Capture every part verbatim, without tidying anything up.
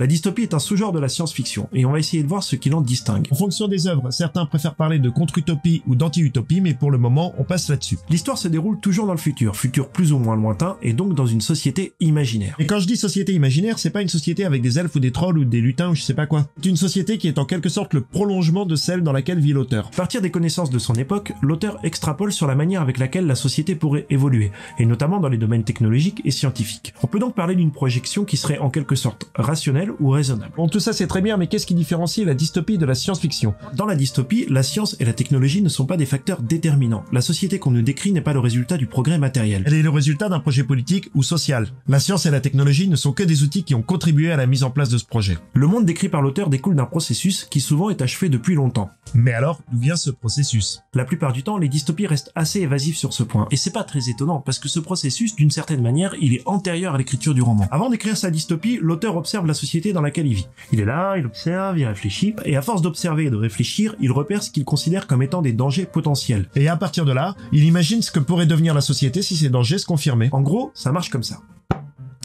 La dystopie est un sous-genre de la science-fiction, et on va essayer de voir ce qui l'en distingue. En fonction des œuvres, certains préfèrent parler de contre-utopie ou d'anti-utopie, mais pour le moment, on passe là-dessus. L'histoire se déroule toujours dans le futur, futur plus ou moins lointain, et donc dans une société imaginaire. Et quand je dis société imaginaire, c'est pas une société avec des elfes ou des trolls ou des lutins ou je sais pas quoi. C'est une société qui est en quelque sorte le prolongement de celle dans laquelle vit l'auteur. À partir des connaissances de son époque, l'auteur extrapole sur la manière avec laquelle la société pourrait évoluer, et notamment dans les domaines technologiques et scientifiques. On peut donc parler d'une projection qui serait en quelque sorte rationnelle ou raisonnable. Bon, tout ça c'est très bien, mais qu'est-ce qui différencie la dystopie de la science-fiction? Dans la dystopie, la science et la technologie ne sont pas des facteurs déterminants. La société qu'on nous décrit n'est pas le résultat du progrès matériel. Elle est le résultat d'un projet politique ou social. La science et la technologie ne sont que des outils qui ont contribué à la mise en place de ce projet. Le monde décrit par l'auteur découle d'un processus qui souvent est achevé depuis longtemps. Mais alors, d'où vient ce processus? La plupart du temps, les dystopies restent assez évasives sur ce point, et c'est pas très étonnant, parce que ce processus, d'une certaine manière, il est antérieur à l'écriture du roman. Avant d'écrire sa dystopie, l'auteur observe la société dans laquelle il vit. Il est là, il observe, il réfléchit, et à force d'observer et de réfléchir, il repère ce qu'il considère comme étant des dangers potentiels. Et à partir de là, il imagine ce que pourrait devenir la société si ces dangers se confirmaient. En gros, ça marche comme ça.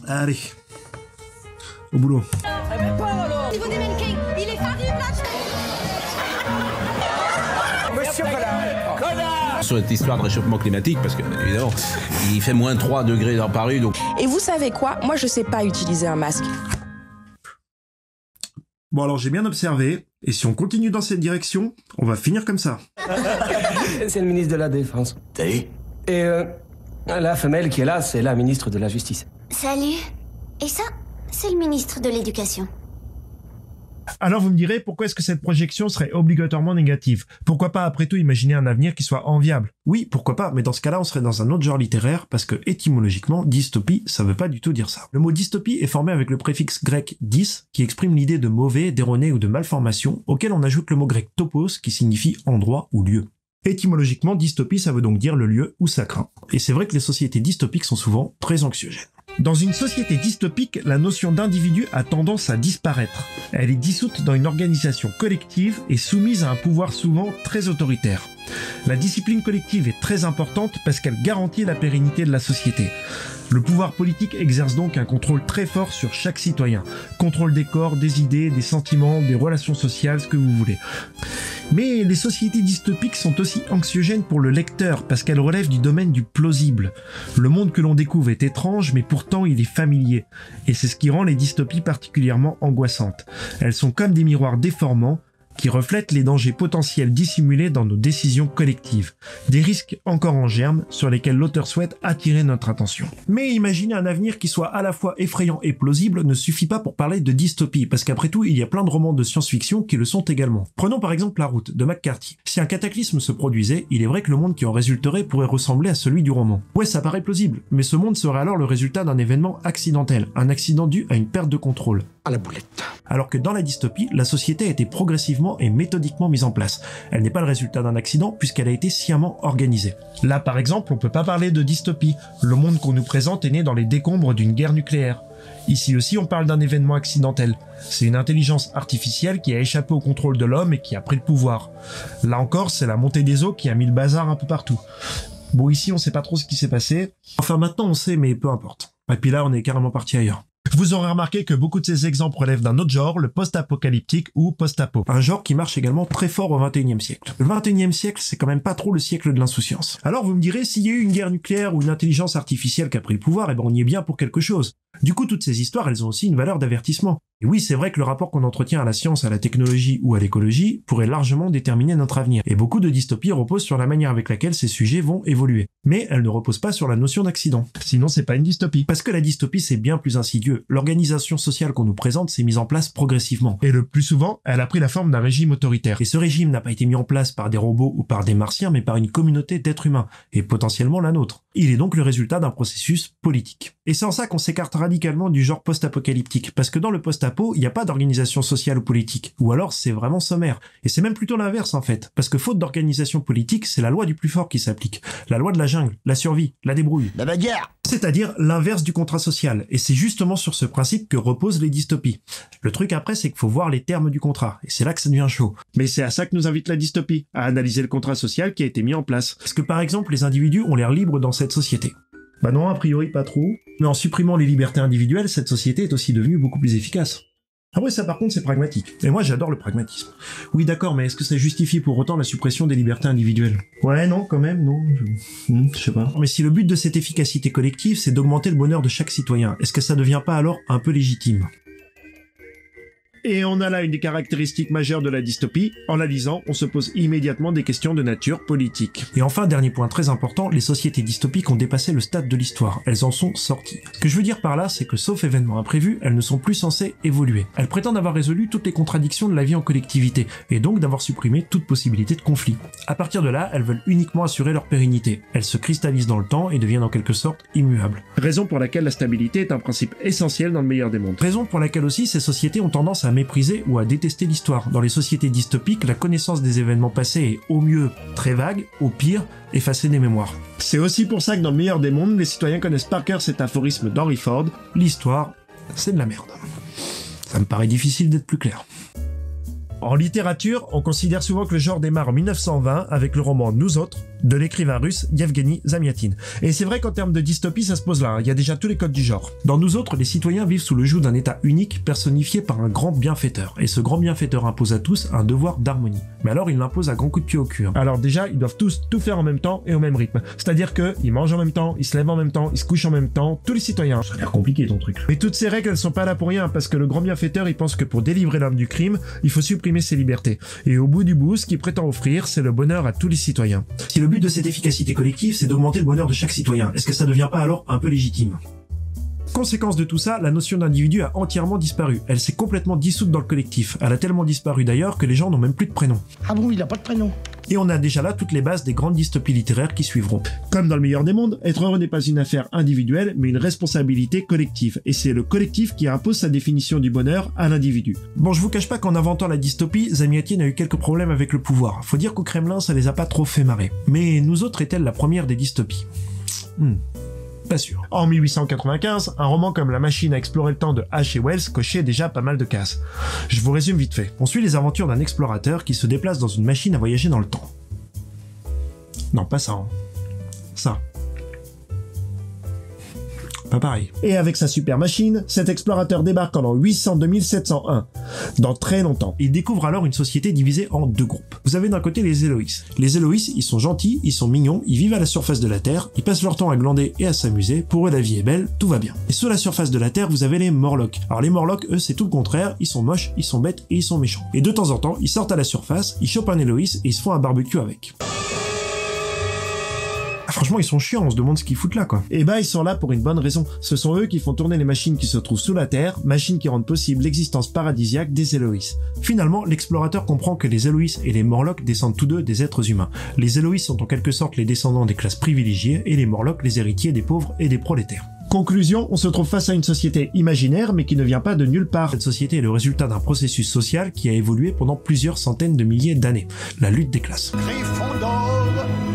Allez, au boulot. Sur cette histoire de réchauffement climatique, parce que évidemment, il fait moins trois degrés dans Paris, donc... Et vous savez quoi? Moi, je sais pas utiliser un masque. Bon, alors, j'ai bien observé, et si on continue dans cette direction, on va finir comme ça. C'est le ministre de la Défense. T'as vu? Et euh, la femelle qui est là, c'est la ministre de la Justice. Salut. Et ça, c'est le ministre de l'Éducation. Alors vous me direz, pourquoi est-ce que cette projection serait obligatoirement négative? Pourquoi pas après tout imaginer un avenir qui soit enviable? Oui, pourquoi pas, mais dans ce cas-là, on serait dans un autre genre littéraire, parce que étymologiquement, dystopie, ça veut pas du tout dire ça. Le mot dystopie est formé avec le préfixe grec dys, qui exprime l'idée de mauvais, d'erroné ou de malformation, auquel on ajoute le mot grec topos, qui signifie endroit ou lieu. Étymologiquement, dystopie, ça veut donc dire le lieu où ça craint. Et c'est vrai que les sociétés dystopiques sont souvent très anxiogènes. Dans une société dystopique, la notion d'individu a tendance à disparaître. Elle est dissoute dans une organisation collective et soumise à un pouvoir souvent très autoritaire. La discipline collective est très importante parce qu'elle garantit la pérennité de la société. Le pouvoir politique exerce donc un contrôle très fort sur chaque citoyen. Contrôle des corps, des idées, des sentiments, des relations sociales, ce que vous voulez. Mais les sociétés dystopiques sont aussi anxiogènes pour le lecteur parce qu'elles relèvent du domaine du plausible. Le monde que l'on découvre est étrange, mais pourtant il est familier. Et c'est ce qui rend les dystopies particulièrement angoissantes. Elles sont comme des miroirs déformants qui reflètent les dangers potentiels dissimulés dans nos décisions collectives, des risques encore en germe sur lesquels l'auteur souhaite attirer notre attention. Mais imaginer un avenir qui soit à la fois effrayant et plausible ne suffit pas pour parler de dystopie, parce qu'après tout, il y a plein de romans de science-fiction qui le sont également. Prenons par exemple La Route de McCarthy. Si un cataclysme se produisait, il est vrai que le monde qui en résulterait pourrait ressembler à celui du roman. Ouais, ça paraît plausible, mais ce monde serait alors le résultat d'un événement accidentel, un accident dû à une perte de contrôle. À la boulette. Alors que dans la dystopie, la société a été progressivement et méthodiquement mise en place. Elle n'est pas le résultat d'un accident puisqu'elle a été sciemment organisée. Là par exemple, on peut pas parler de dystopie. Le monde qu'on nous présente est né dans les décombres d'une guerre nucléaire. Ici aussi, on parle d'un événement accidentel. C'est une intelligence artificielle qui a échappé au contrôle de l'homme et qui a pris le pouvoir. Là encore, c'est la montée des eaux qui a mis le bazar un peu partout. Bon, ici on sait pas trop ce qui s'est passé. Enfin maintenant on sait, mais peu importe. Et puis là on est carrément parti ailleurs. Vous aurez remarqué que beaucoup de ces exemples relèvent d'un autre genre, le post-apocalyptique ou post-apo. Un genre qui marche également très fort au vingt et unième siècle. Le vingt et unième siècle, c'est quand même pas trop le siècle de l'insouciance. Alors vous me direz, s'il y a eu une guerre nucléaire ou une intelligence artificielle qui a pris le pouvoir, eh ben on y est bien pour quelque chose. Du coup, toutes ces histoires, elles ont aussi une valeur d'avertissement. Et oui, c'est vrai que le rapport qu'on entretient à la science, à la technologie ou à l'écologie pourrait largement déterminer notre avenir. Et beaucoup de dystopies reposent sur la manière avec laquelle ces sujets vont évoluer. Mais elles ne reposent pas sur la notion d'accident. Sinon, c'est pas une dystopie. Parce que la dystopie, c'est bien plus insidieux. L'organisation sociale qu'on nous présente s'est mise en place progressivement. Et le plus souvent, elle a pris la forme d'un régime autoritaire. Et ce régime n'a pas été mis en place par des robots ou par des martiens, mais par une communauté d'êtres humains, et potentiellement la nôtre. Il est donc le résultat d'un processus politique. Et c'est en ça qu'on s'écarte radicalement du genre post-apocalyptique, parce que dans le post-apo, il n'y a pas d'organisation sociale ou politique, ou alors c'est vraiment sommaire. Et c'est même plutôt l'inverse en fait, parce que faute d'organisation politique, c'est la loi du plus fort qui s'applique. La loi de la jungle, la survie, la débrouille. La bagarre! C'est-à-dire l'inverse du contrat social, et c'est justement sur ce principe que reposent les dystopies. Le truc après, c'est qu'il faut voir les termes du contrat, et c'est là que ça devient chaud. Mais c'est à ça que nous invite la dystopie, à analyser le contrat social qui a été mis en place. Parce que par exemple, les individus ont l'air libres dans cette société. Bah non, a priori pas trop. Mais en supprimant les libertés individuelles, cette société est aussi devenue beaucoup plus efficace. Ah ouais, ça par contre c'est pragmatique. Et moi j'adore le pragmatisme. Oui d'accord, mais est-ce que ça justifie pour autant la suppression des libertés individuelles? Ouais non, quand même, non. Je... Mmh, je sais pas. Mais si le but de cette efficacité collective c'est d'augmenter le bonheur de chaque citoyen, est-ce que ça devient pas alors un peu légitime? Et on a là une des caractéristiques majeures de la dystopie. En la lisant, on se pose immédiatement des questions de nature politique. Et enfin, dernier point très important, les sociétés dystopiques ont dépassé le stade de l'histoire. Elles en sont sorties. Ce que je veux dire par là, c'est que sauf événements imprévus, elles ne sont plus censées évoluer. Elles prétendent avoir résolu toutes les contradictions de la vie en collectivité, et donc d'avoir supprimé toute possibilité de conflit. À partir de là, elles veulent uniquement assurer leur pérennité. Elles se cristallisent dans le temps et deviennent en quelque sorte immuables. Raison pour laquelle la stabilité est un principe essentiel dans le meilleur des mondes. Raison pour laquelle aussi ces sociétés ont tendance à mépriser ou à détester l'histoire. Dans les sociétés dystopiques, la connaissance des événements passés est au mieux très vague, au pire effacée des mémoires. C'est aussi pour ça que dans le meilleur des mondes, les citoyens connaissent par cœur cet aphorisme d'Henry Ford, l'histoire, c'est de la merde. Ça me paraît difficile d'être plus clair. En littérature, on considère souvent que le genre démarre en mille neuf cent vingt avec le roman Nous autres de l'écrivain russe Yevgeny Zamyatin. Et c'est vrai qu'en termes de dystopie, ça se pose là, il y a déjà tous les codes du genre. Dans Nous autres, les citoyens vivent sous le joug d'un état unique personnifié par un grand bienfaiteur. Et ce grand bienfaiteur impose à tous un devoir d'harmonie. Mais alors il l'impose à grands coups de pied au cul. Hein. Alors déjà, ils doivent tous tout faire en même temps et au même rythme. C'est-à-dire que ils mangent en même temps, ils se lèvent en même temps, ils se couchent en même temps, tous les citoyens. Ça a l'air compliqué ton truc. Mais toutes ces règles, elles sont pas là pour rien, parce que le grand bienfaiteur, il pense que pour délivrer l'homme du crime, il faut supprimer ses libertés. Et au bout du bout, ce qu'il prétend offrir, c'est le bonheur à tous les citoyens. Si le but de cette efficacité collective, c'est d'augmenter le bonheur de chaque citoyen, est-ce que ça ne devient pas alors un peu légitime ? Conséquence de tout ça, la notion d'individu a entièrement disparu. Elle s'est complètement dissoute dans le collectif. Elle a tellement disparu d'ailleurs que les gens n'ont même plus de prénom. Ah bon, il n'a pas de prénom? Et on a déjà là toutes les bases des grandes dystopies littéraires qui suivront. Comme dans le meilleur des mondes, être heureux n'est pas une affaire individuelle, mais une responsabilité collective. Et c'est le collectif qui impose sa définition du bonheur à l'individu. Bon, je vous cache pas qu'en inventant la dystopie, Zamyatin a eu quelques problèmes avec le pouvoir. Faut dire qu'au Kremlin, ça les a pas trop fait marrer. Mais Nous autres est-elle la première des dystopies? Hmm. Pas sûr. En mille huit cent quatre-vingt-quinze, un roman comme La machine à explorer le temps de H. G. Wells cochait déjà pas mal de cases. Je vous résume vite fait. On suit les aventures d'un explorateur qui se déplace dans une machine à voyager dans le temps. Non, pas ça. Hein. Ça. Pas pareil. Et avec sa super machine, cet explorateur débarque en l'an huit cents deux mille sept cent un, dans très longtemps. Il découvre alors une société divisée en deux groupes. Vous avez d'un côté les Eloïs. Les Eloïs, ils sont gentils, ils sont mignons, ils vivent à la surface de la Terre, ils passent leur temps à glander et à s'amuser, pour eux la vie est belle, tout va bien. Et sous la surface de la Terre, vous avez les Morlocks. Alors les Morlocks, eux, c'est tout le contraire, ils sont moches, ils sont bêtes et ils sont méchants. Et de temps en temps, ils sortent à la surface, ils chopent un Eloïs et ils se font un barbecue avec. Franchement, ils sont chiants, on se demande ce qu'ils foutent là, quoi. Et bah, ils sont là pour une bonne raison. Ce sont eux qui font tourner les machines qui se trouvent sous la Terre, machines qui rendent possible l'existence paradisiaque des Eloïs. Finalement, l'explorateur comprend que les Eloïs et les Morlocks descendent tous deux des êtres humains. Les Eloïs sont en quelque sorte les descendants des classes privilégiées, et les Morlocks les héritiers des pauvres et des prolétaires. Conclusion, on se trouve face à une société imaginaire mais qui ne vient pas de nulle part. Cette société est le résultat d'un processus social qui a évolué pendant plusieurs centaines de milliers d'années. La lutte des classes.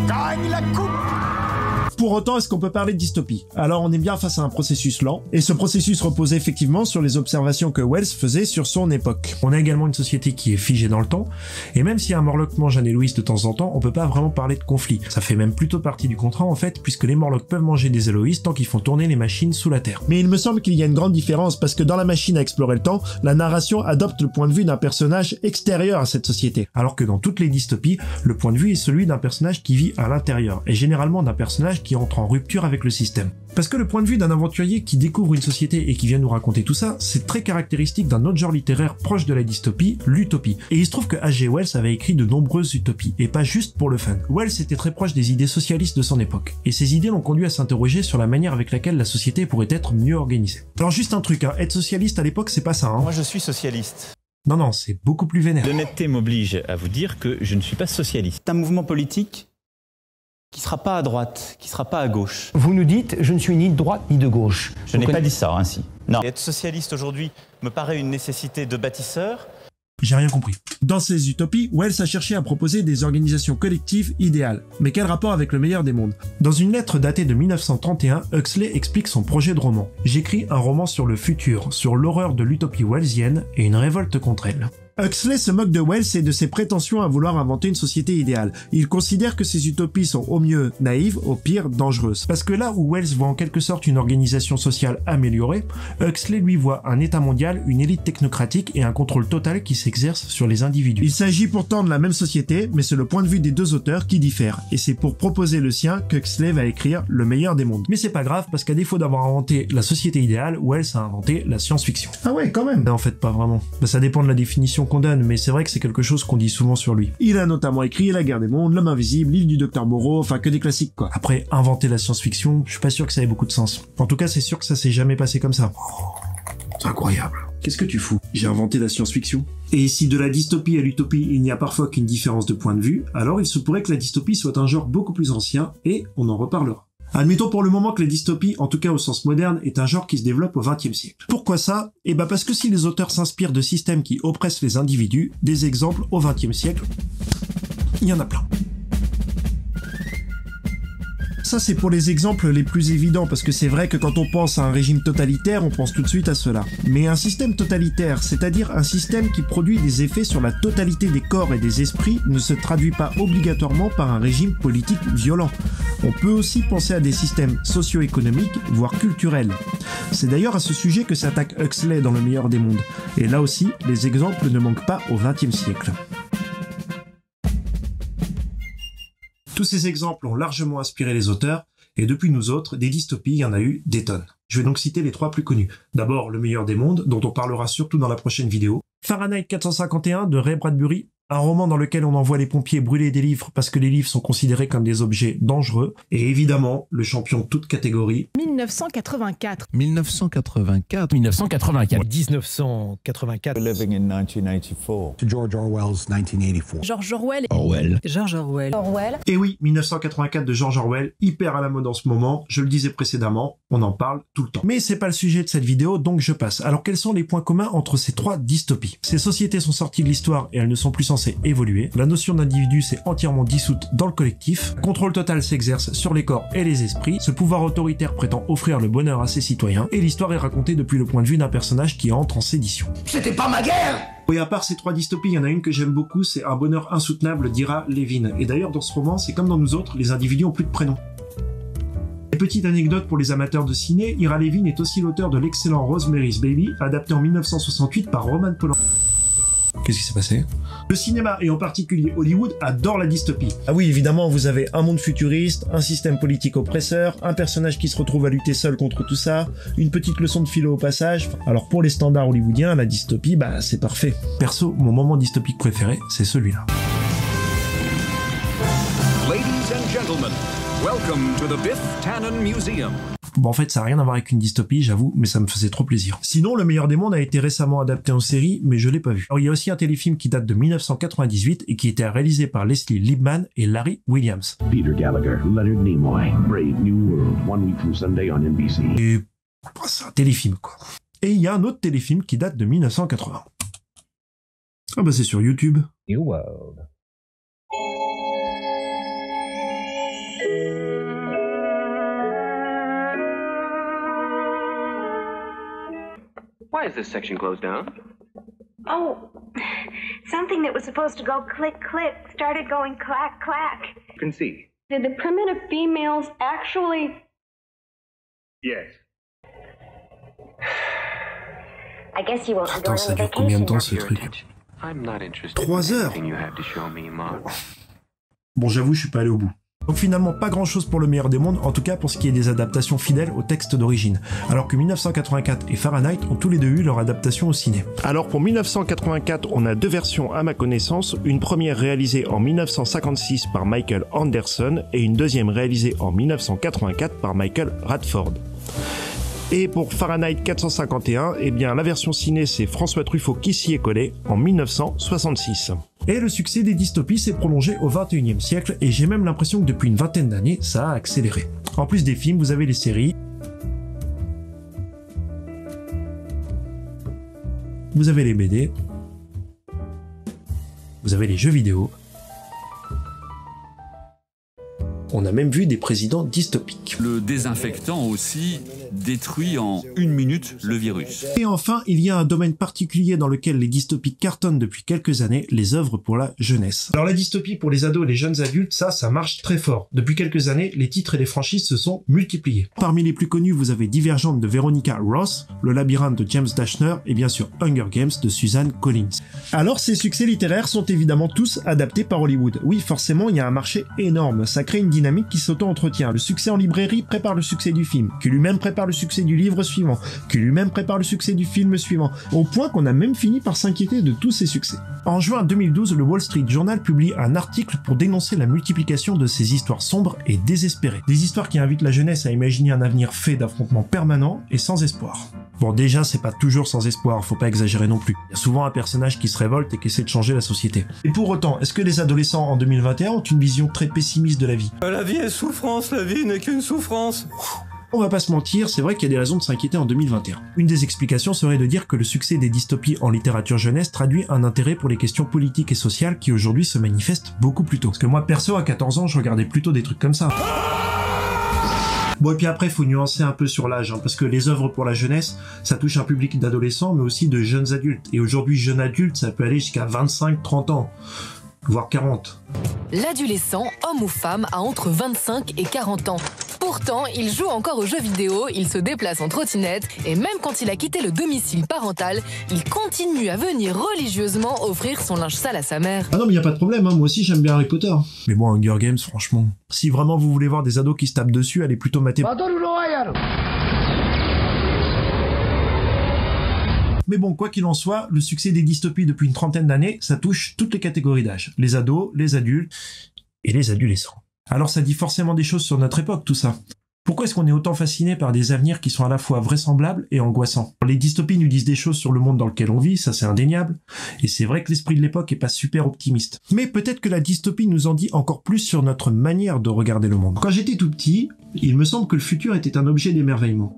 Gagne la coupe. Pour autant, est-ce qu'on peut parler de dystopie? Alors on est bien face à un processus lent, et ce processus repose effectivement sur les observations que Wells faisait sur son époque. On a également une société qui est figée dans le temps, et même si un Morlock mange un Eloïs de temps en temps, on peut pas vraiment parler de conflit. Ça fait même plutôt partie du contrat en fait, puisque les Morlocks peuvent manger des Eloïs tant qu'ils font tourner les machines sous la Terre. Mais il me semble qu'il y a une grande différence, parce que dans La machine à explorer le temps, la narration adopte le point de vue d'un personnage extérieur à cette société, alors que dans toutes les dystopies, le point de vue est celui d'un personnage qui vit à l'intérieur, et généralement d'un personnage qui qui entre en rupture avec le système. Parce que le point de vue d'un aventurier qui découvre une société et qui vient nous raconter tout ça, c'est très caractéristique d'un autre genre littéraire proche de la dystopie, l'utopie. Et il se trouve que H G Wells avait écrit de nombreuses utopies, et pas juste pour le fun. Wells était très proche des idées socialistes de son époque, et ces idées l'ont conduit à s'interroger sur la manière avec laquelle la société pourrait être mieux organisée. Alors juste un truc, hein, être socialiste à l'époque c'est pas ça. Hein. Moi je suis socialiste. Non non, c'est beaucoup plus vénère. L'honnêteté m'oblige à vous dire que je ne suis pas socialiste. C'est un mouvement politique qui sera pas à droite, qui sera pas à gauche. Vous nous dites, je ne suis ni de droite ni de gauche. Je n'ai pas dit ça, ainsi. Non. Être socialiste aujourd'hui me paraît une nécessité de bâtisseur. J'ai rien compris. Dans ces utopies, Wells a cherché à proposer des organisations collectives idéales. Mais quel rapport avec le meilleur des mondes? Dans une lettre datée de mille neuf cent trente et un, Huxley explique son projet de roman. J'écris un roman sur le futur, sur l'horreur de l'utopie wellsienne et une révolte contre elle. Huxley se moque de Wells et de ses prétentions à vouloir inventer une société idéale. Il considère que ces utopies sont au mieux naïves, au pire dangereuses. Parce que là où Wells voit en quelque sorte une organisation sociale améliorée, Huxley lui voit un état mondial, une élite technocratique et un contrôle total qui s'exerce sur les individus. Il s'agit pourtant de la même société, mais c'est le point de vue des deux auteurs qui diffère. Et c'est pour proposer le sien qu'Huxley va écrire Le Meilleur des mondes. Mais c'est pas grave, parce qu'à défaut d'avoir inventé la société idéale, Wells a inventé la science-fiction. Ah ouais, quand même. En fait, pas vraiment. Ben, ça dépend de la définition qu'on donne, mais c'est vrai que c'est quelque chose qu'on dit souvent sur lui. Il a notamment écrit La Guerre des mondes, L'Homme invisible, L'île du docteur Moreau, enfin que des classiques quoi. Après, inventer la science-fiction, je suis pas sûr que ça ait beaucoup de sens. En tout cas, c'est sûr que ça s'est jamais passé comme ça. Oh, c'est incroyable. Qu'est-ce que tu fous? J'ai inventé la science-fiction. Et si de la dystopie à l'utopie il n'y a parfois qu'une différence de point de vue, alors il se pourrait que la dystopie soit un genre beaucoup plus ancien, et on en reparlera. Admettons pour le moment que la dystopie, en tout cas au sens moderne, est un genre qui se développe au vingtième siècle. Pourquoi ça? Eh ben parce que si les auteurs s'inspirent de systèmes qui oppressent les individus, des exemples au vingtième siècle, il y en a plein. Ça c'est pour les exemples les plus évidents, parce que c'est vrai que quand on pense à un régime totalitaire, on pense tout de suite à cela. Mais un système totalitaire, c'est-à-dire un système qui produit des effets sur la totalité des corps et des esprits, ne se traduit pas obligatoirement par un régime politique violent. On peut aussi penser à des systèmes socio-économiques, voire culturels. C'est d'ailleurs à ce sujet que s'attaque Huxley dans Le Meilleur des mondes. Et là aussi, les exemples ne manquent pas au vingtième siècle. Tous ces exemples ont largement inspiré les auteurs, et depuis nous autres, des dystopies, il y en a eu des tonnes. Je vais donc citer les trois plus connus. D'abord, Le Meilleur des mondes, dont on parlera surtout dans la prochaine vidéo. Farenheit quatre cent cinquante et un de Ray Bradbury, un roman dans lequel on envoie les pompiers brûler des livres parce que les livres sont considérés comme des objets dangereux. Et évidemment, le champion de toute catégorie. mille neuf cent quatre-vingt-quatre. mille neuf cent quatre-vingt-quatre. mille neuf cent quatre-vingt-quatre. mille neuf cent quatre-vingt-quatre. Living in nineteen eighty-four. George Orwell's nineteen eighty-four. George Orwell. Orwell. George Orwell. Orwell. Et oui, mille neuf cent quatre-vingt-quatre de George Orwell, hyper à la mode en ce moment. Je le disais précédemment, on en parle tout le temps. Mais c'est pas le sujet de cette vidéo, donc je passe. Alors quels sont les points communs entre ces trois dystopies? Ces sociétés sont sorties de l'histoire et elles ne sont plus censées évoluer. La notion d'individu s'est entièrement dissoute dans le collectif. Contrôle total s'exerce sur les corps et les esprits. Ce pouvoir autoritaire prétend offrir le bonheur à ses citoyens. Et l'histoire est racontée depuis le point de vue d'un personnage qui entre en sédition. C'était pas ma guerre! Oui, à part ces trois dystopies, il y en a une que j'aime beaucoup, c'est Un bonheur insoutenable d'Ira Levin. Et d'ailleurs, dans ce roman, c'est comme dans nous autres, les individus ont plus de prénoms. Petite anecdote pour les amateurs de ciné, Ira Levin est aussi l'auteur de l'excellent Rosemary's Baby, adapté en mille neuf cent soixante-huit par Roman Polanski. Qu'est-ce qui s'est passé? Le cinéma, et en particulier Hollywood, adore la dystopie. Ah oui, évidemment, vous avez un monde futuriste, un système politique oppresseur, un personnage qui se retrouve à lutter seul contre tout ça, une petite leçon de philo au passage. Alors pour les standards hollywoodiens, la dystopie, bah c'est parfait. Perso, mon moment dystopique préféré, c'est celui-là. Ladies and gentlemen, welcome to the Biff Tannen Museum. Bon, en fait, ça n'a rien à voir avec une dystopie, j'avoue, mais ça me faisait trop plaisir. Sinon, Le Meilleur des mondes a été récemment adapté en série, mais je l'ai pas vu. Alors, il y a aussi un téléfilm qui date de mille neuf cent quatre-vingt-dix-huit et qui était réalisé par Leslie Liebman et Larry Williams. Peter Gallagher, Leonard Nimoy, Brave New World, One Week from Sunday on N B C. Et bah, c'est un téléfilm, quoi. Et il y a un autre téléfilm qui date de mille neuf cent quatre-vingts. Ah bah, c'est sur YouTube. New World. Why is this section closed down? Oh, something that was supposed to go click, click started going clack, clack. You can see. Did the primitive females actually... Yes. I guess you won't go on vacation. I'm not interested in anything you have to show me, Mom. Bon, j'avoue, je suis pas allé au bout. Donc finalement pas grand chose pour Le Meilleur des mondes, en tout cas pour ce qui est des adaptations fidèles au texte d'origine, alors que mille neuf cent quatre-vingt-quatre et Fahrenheit ont tous les deux eu leur adaptation au ciné. Alors pour mille neuf cent quatre-vingt-quatre, on a deux versions à ma connaissance, une première réalisée en mille neuf cent cinquante-six par Michael Anderson et une deuxième réalisée en mille neuf cent quatre-vingt-quatre par Michael Radford. Et pour Fahrenheit quatre cent cinquante et un, eh bien la version ciné c'est François Truffaut qui s'y est collé en mille neuf cent soixante-six. Et le succès des dystopies s'est prolongé au vingt et unième siècle et j'ai même l'impression que depuis une vingtaine d'années, ça a accéléré. En plus des films, vous avez les séries, vous avez les B D, vous avez les jeux vidéo, On a même vu des présidents dystopiques. Le désinfectant aussi détruit en une minute le virus. Et enfin, il y a un domaine particulier dans lequel les dystopies cartonnent depuis quelques années, les œuvres pour la jeunesse. Alors la dystopie pour les ados et les jeunes adultes, ça, ça marche très fort. Depuis quelques années, les titres et les franchises se sont multipliés. Parmi les plus connus, vous avez Divergente de Veronica Ross, Le Labyrinthe de James Dashner et bien sûr Hunger Games de Suzanne Collins. Alors ces succès littéraires sont évidemment tous adaptés par Hollywood. Oui, forcément, il y a un marché énorme, ça crée une dynamique qui s'auto-entretient. Le succès en librairie prépare le succès du film, qui lui-même prépare le succès du livre suivant, qui lui-même prépare le succès du film suivant, au point qu'on a même fini par s'inquiéter de tous ces succès. En juin deux mille douze, le Wall Street Journal publie un article pour dénoncer la multiplication de ces histoires sombres et désespérées. Des histoires qui invitent la jeunesse à imaginer un avenir fait d'affrontements permanents et sans espoir. Bon, déjà, c'est pas toujours sans espoir, faut pas exagérer non plus. Il y a souvent un personnage qui se révolte et qui essaie de changer la société. Et pour autant, est-ce que les adolescents en deux mille vingt et un ont une vision très pessimiste de la vie ? La vie est souffrance, la vie n'est qu'une souffrance. On va pas se mentir, c'est vrai qu'il y a des raisons de s'inquiéter en deux mille vingt et un. Une des explications serait de dire que le succès des dystopies en littérature jeunesse traduit un intérêt pour les questions politiques et sociales qui aujourd'hui se manifestent beaucoup plus tôt. Parce que moi perso, à quatorze ans, je regardais plutôt des trucs comme ça. Bon, et puis après, faut nuancer un peu sur l'âge, hein, parce que les œuvres pour la jeunesse, ça touche un public d'adolescents, mais aussi de jeunes adultes. Et aujourd'hui, jeune adulte, ça peut aller jusqu'à vingt-cinq trente ans. Voire quarante. L'adolescent, homme ou femme, a entre vingt-cinq et quarante ans. Pourtant, il joue encore aux jeux vidéo, il se déplace en trottinette, et même quand il a quitté le domicile parental, il continue à venir religieusement offrir son linge sale à sa mère. Ah non, mais y a pas de problème, hein, moi aussi j'aime bien Harry Potter. Mais bon, Hunger Games, franchement... Si vraiment vous voulez voir des ados qui se tapent dessus, allez plutôt mater... Mais bon, quoi qu'il en soit, le succès des dystopies depuis une trentaine d'années, ça touche toutes les catégories d'âge. Les ados, les adultes et les adolescents. Alors ça dit forcément des choses sur notre époque, tout ça. Pourquoi est-ce qu'on est autant fasciné par des avenirs qui sont à la fois vraisemblables et angoissants? Les dystopies nous disent des choses sur le monde dans lequel on vit, ça c'est indéniable, et c'est vrai que l'esprit de l'époque est pas super optimiste. Mais peut-être que la dystopie nous en dit encore plus sur notre manière de regarder le monde. Quand j'étais tout petit, il me semble que le futur était un objet d'émerveillement.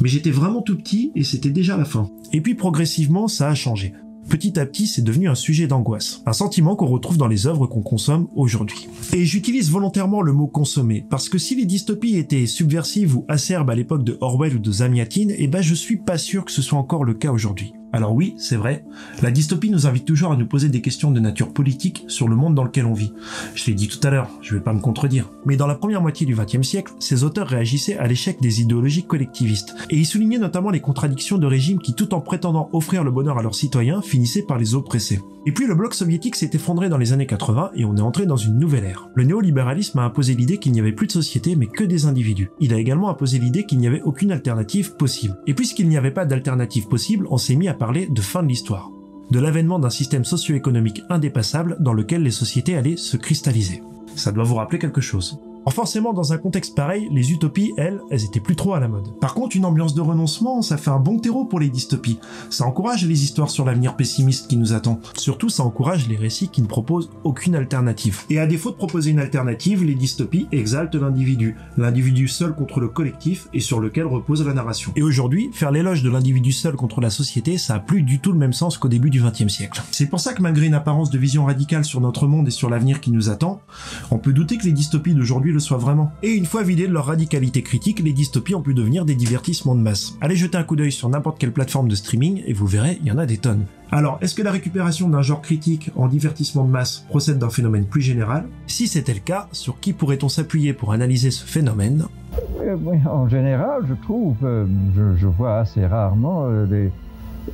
Mais j'étais vraiment tout petit et c'était déjà la fin. Et puis progressivement, ça a changé. Petit à petit, c'est devenu un sujet d'angoisse. Un sentiment qu'on retrouve dans les œuvres qu'on consomme aujourd'hui. Et j'utilise volontairement le mot « consommer » parce que si les dystopies étaient subversives ou acerbes à l'époque de Orwell ou de Zamyatin, eh ben je suis pas sûr que ce soit encore le cas aujourd'hui. Alors oui, c'est vrai, la dystopie nous invite toujours à nous poser des questions de nature politique sur le monde dans lequel on vit. Je l'ai dit tout à l'heure, je vais pas me contredire. Mais dans la première moitié du vingtième siècle, ces auteurs réagissaient à l'échec des idéologies collectivistes. Et ils soulignaient notamment les contradictions de régimes qui, tout en prétendant offrir le bonheur à leurs citoyens, finissaient par les oppresser. Et puis le bloc soviétique s'est effondré dans les années quatre-vingt et on est entré dans une nouvelle ère. Le néolibéralisme a imposé l'idée qu'il n'y avait plus de société mais que des individus. Il a également imposé l'idée qu'il n'y avait aucune alternative possible. Et puisqu'il n'y avait pas d'alternative possible, on s'est mis à parler de fin de l'histoire, de l'avènement d'un système socio-économique indépassable dans lequel les sociétés allaient se cristalliser. Ça doit vous rappeler quelque chose. Alors forcément, dans un contexte pareil, les utopies, elles, elles étaient plus trop à la mode. Par contre, une ambiance de renoncement, ça fait un bon terreau pour les dystopies. Ça encourage les histoires sur l'avenir pessimiste qui nous attend. Surtout, ça encourage les récits qui ne proposent aucune alternative. Et à défaut de proposer une alternative, les dystopies exaltent l'individu. L'individu seul contre le collectif et sur lequel repose la narration. Et aujourd'hui, faire l'éloge de l'individu seul contre la société, ça a plus du tout le même sens qu'au début du vingtième siècle. C'est pour ça que malgré une apparence de vision radicale sur notre monde et sur l'avenir qui nous attend, on peut douter que les dystopies d'aujourd'hui le soit vraiment. Et une fois vidées de leur radicalité critique, les dystopies ont pu devenir des divertissements de masse. Allez jeter un coup d'œil sur n'importe quelle plateforme de streaming et vous verrez, il y en a des tonnes. Alors, est-ce que la récupération d'un genre critique en divertissement de masse procède d'un phénomène plus général? Si c'était le cas, sur qui pourrait-on s'appuyer pour analyser ce phénomène? euh, En général, je trouve, euh, je, je vois assez rarement euh, les,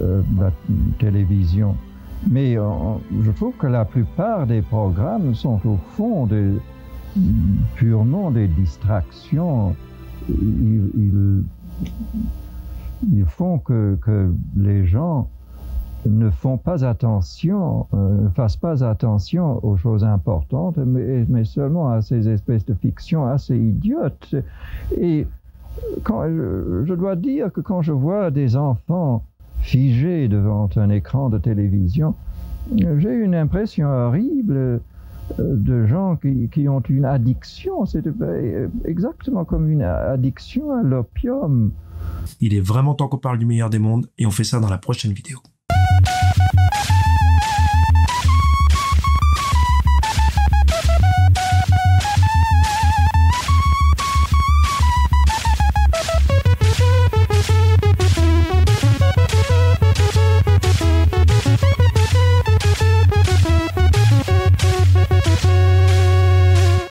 euh, la télévision, mais euh, je trouve que la plupart des programmes sont au fond des purement des distractions. Ils, ils, ils font que, que les gens ne font pas attention, euh, ne fassent pas attention aux choses importantes, mais, mais seulement à ces espèces de fictions assez idiotes. Et quand, je, je dois dire que quand je vois des enfants figés devant un écran de télévision, j'ai une impression horrible de gens qui, qui ont une addiction, c'est exactement comme une addiction à l'opium. Il est vraiment temps qu'on parle du meilleur des mondes et on fait ça dans la prochaine vidéo.